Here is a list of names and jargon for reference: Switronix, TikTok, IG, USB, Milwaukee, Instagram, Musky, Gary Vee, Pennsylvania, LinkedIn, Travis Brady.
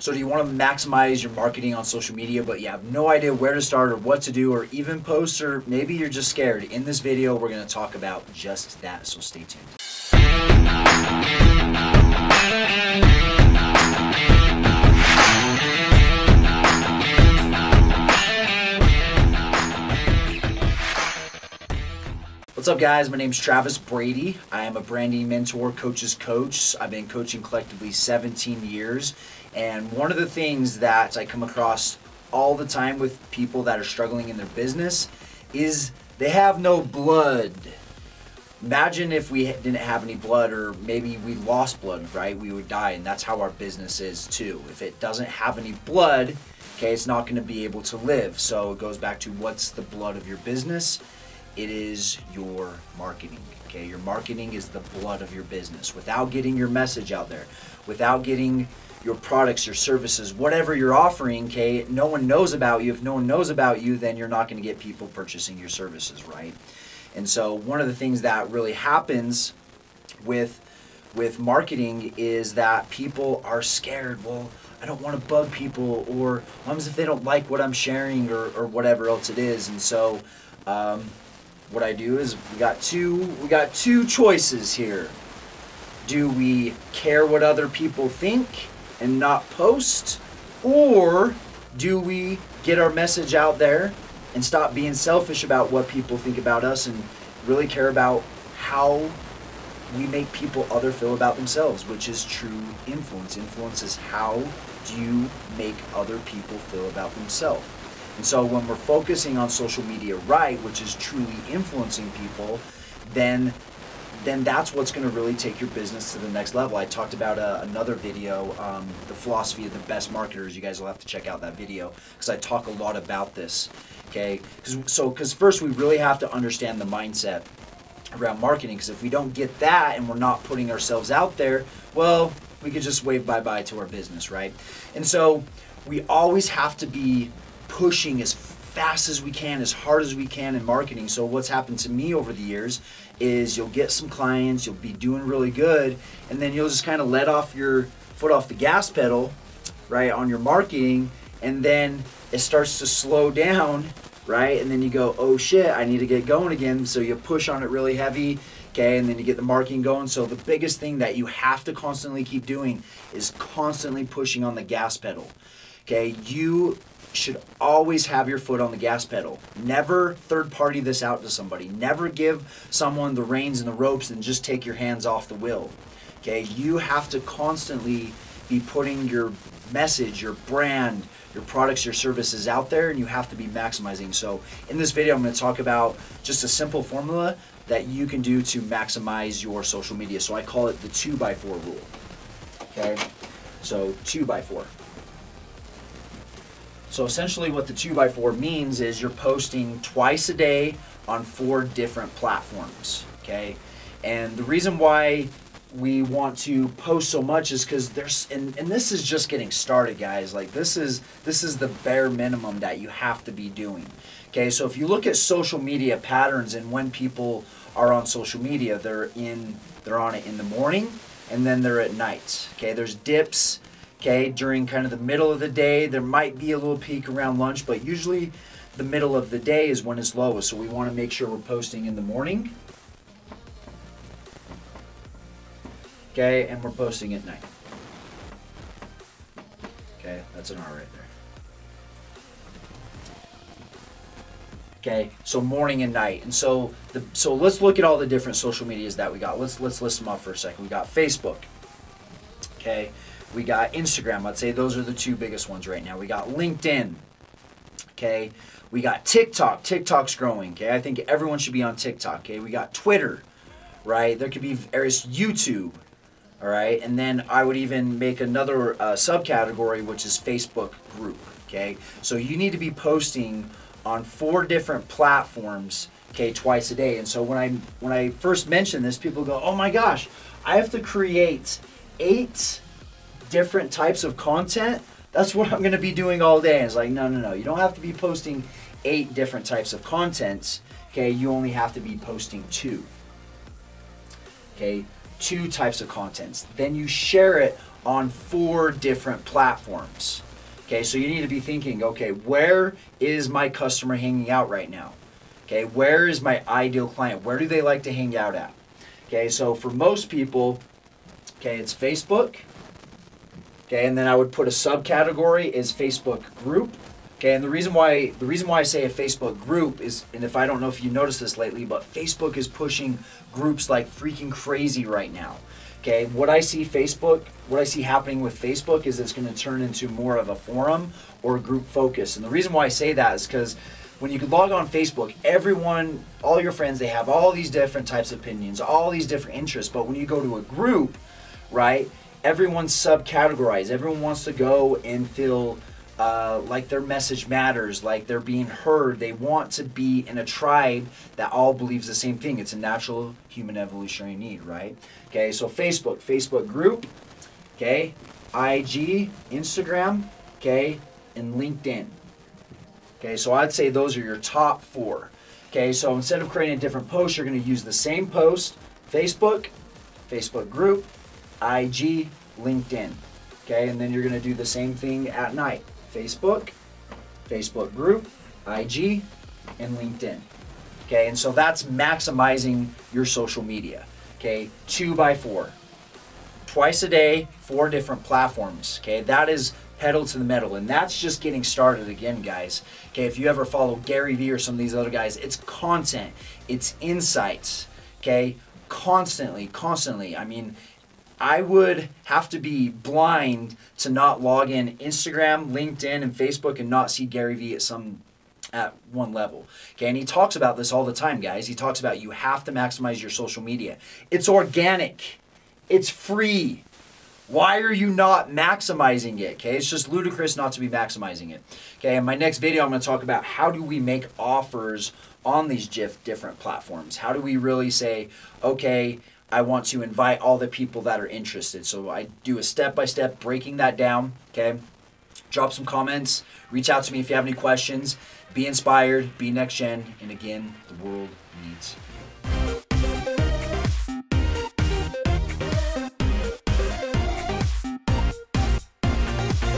So do you want to maximize your marketing on social media, but you have no idea where to start or what to do or even post, or maybe you're just scared? In this video, we're going to talk about just that, so stay tuned. What's up, guys? My name's Travis Brady. I am a branding mentor, coach's coach. I've been coaching collectively 17 years. And one of the things that I come across all the time with people that are struggling in their business is they have no blood. Imagine if we didn't have any blood, or maybe we lost blood, right? We would die, and that's how our business is too. If it doesn't have any blood, okay, it's not gonna be able to live. So it goes back to, what's the blood of your business? It is your marketing, okay? Your marketing is the blood of your business. Without getting your message out there, without getting your products, your services, whatever you're offering, okay, no one knows about you. If no one knows about you, then you're not going to get people purchasing your services, right? And so one of the things that really happens with marketing is that people are scared. Well, I don't want to bug people, or what happens if they don't like what I'm sharing, or whatever else it is. And so what I do is we got two choices here. Do we care what other people think and not post, or do we get our message out there and stop being selfish about what people think about us and really care about how we make people feel about themselves, which is true influence. Influence is, how do you make other people feel about themselves? And so when we're focusing on social media right, which is truly influencing people, then that's what's going to really take your business to the next level. I talked about another video, the philosophy of the best marketers. You guys will have to check out that video because I talk a lot about this. Okay, because first we really have to understand the mindset around marketing, because if we don't get that and we're not putting ourselves out there, well, we could just wave bye-bye to our business, right? And so we always have to be pushing as fast as we can, as hard as we can in marketing. So what's happened to me over the years is you'll get some clients, you'll be doing really good, and then you'll just kind of let off your foot off the gas pedal, right, on your marketing, and then it starts to slow down, right? And then you go, oh shit, I need to get going again. So you push on it really heavy, okay, and then you get the marketing going. So the biggest thing that you have to constantly keep doing is constantly pushing on the gas pedal, okay? You should always have your foot on the gas pedal. Never third party this out to somebody. Never give someone the reins and the ropes and just take your hands off the wheel. Okay, you have to constantly be putting your message, your brand, your products, your services out there, and you have to be maximizing. So in this video, I'm going to talk about just a simple formula that you can do to maximize your social media. So I call it the 2x4 rule. Okay, so 2x4. So essentially what the 2x4 means is you're posting twice a day on 4 different platforms, okay? And the reason why we want to post so much is because there's, and this is just getting started, guys. Like this is the bare minimum that you have to be doing, okay? So if you look at social media patterns and when people are on social media, they're on it in the morning and then they're at night, okay? There's dips. Okay, during kind of the middle of the day, there might be a little peak around lunch, but usually the middle of the day is when it's lowest. So we want to make sure we're posting in the morning, okay, and we're posting at night. Okay, that's an R right there. Okay, so morning and night. And so so let's look at all the different social medias that we got. Let's list them up for a second. We got Facebook, okay. We got Instagram. I'd say those are the 2 biggest ones right now. We got LinkedIn, okay? We got TikTok. TikTok's growing, okay? I think everyone should be on TikTok, okay? We got Twitter, right? There could be various YouTube, all right? And then I would even make another subcategory, which is Facebook group, okay? So you need to be posting on 4 different platforms, okay, twice a day. And so when I first mentioned this, people go, oh my gosh, I have to create 8 different types of content? That's what I'm gonna be doing all day. And it's like, no, no, no, you don't have to be posting 8 different types of contents, okay? You only have to be posting 2, okay? 2 types of contents. Then you share it on 4 different platforms. Okay, so you need to be thinking, okay, where is my customer hanging out right now? Okay, where is my ideal client? Where do they like to hang out at? Okay, so for most people, okay, it's Facebook. Okay, and then I would put a subcategory is Facebook group. Okay, and the reason why I say a Facebook group is, and if I don't know if you noticed this lately, but Facebook is pushing groups like freaking crazy right now. Okay, what I see happening with Facebook is it's going to turn into more of a forum or a group focus. And the reason why I say that is because when you can log on Facebook, everyone, all your friends, they have all these different types of opinions, all these different interests. But when you go to a group, right, everyone's subcategorized. Everyone wants to go and feel like their message matters, like they're being heard. They want to be in a tribe that all believes the same thing. It's a natural human evolutionary need, right? Okay, so Facebook group, okay, IG, Instagram, okay, and LinkedIn. Okay, so I'd say those are your top 4. Okay, so instead of creating a different post, you're going to use the same post, Facebook group, IG, LinkedIn. Okay, and then you're going to do the same thing at night. Facebook group, IG, and LinkedIn. Okay, and so that's maximizing your social media. Okay, 2x4. Twice a day, 4 different platforms. Okay, that is pedal to the metal, and that's just getting started again, guys. Okay, if you ever follow Gary Vee or some of these other guys, it's content, it's insights, okay, constantly. I mean, I would have to be blind to not log in Instagram, LinkedIn, and Facebook and not see Gary Vee at one level. Okay, and he talks about this all the time, guys. He talks about you have to maximize your social media. It's organic. It's free. Why are you not maximizing it? Okay, it's just ludicrous not to be maximizing it. Okay, in my next video, I'm going to talk about how do we make offers on these different platforms. How do we really say, okay, I want to invite all the people that are interested. So I do a step-by-step breaking that down, okay? Drop some comments, reach out to me if you have any questions, be inspired, be next gen, and again, the world needs you.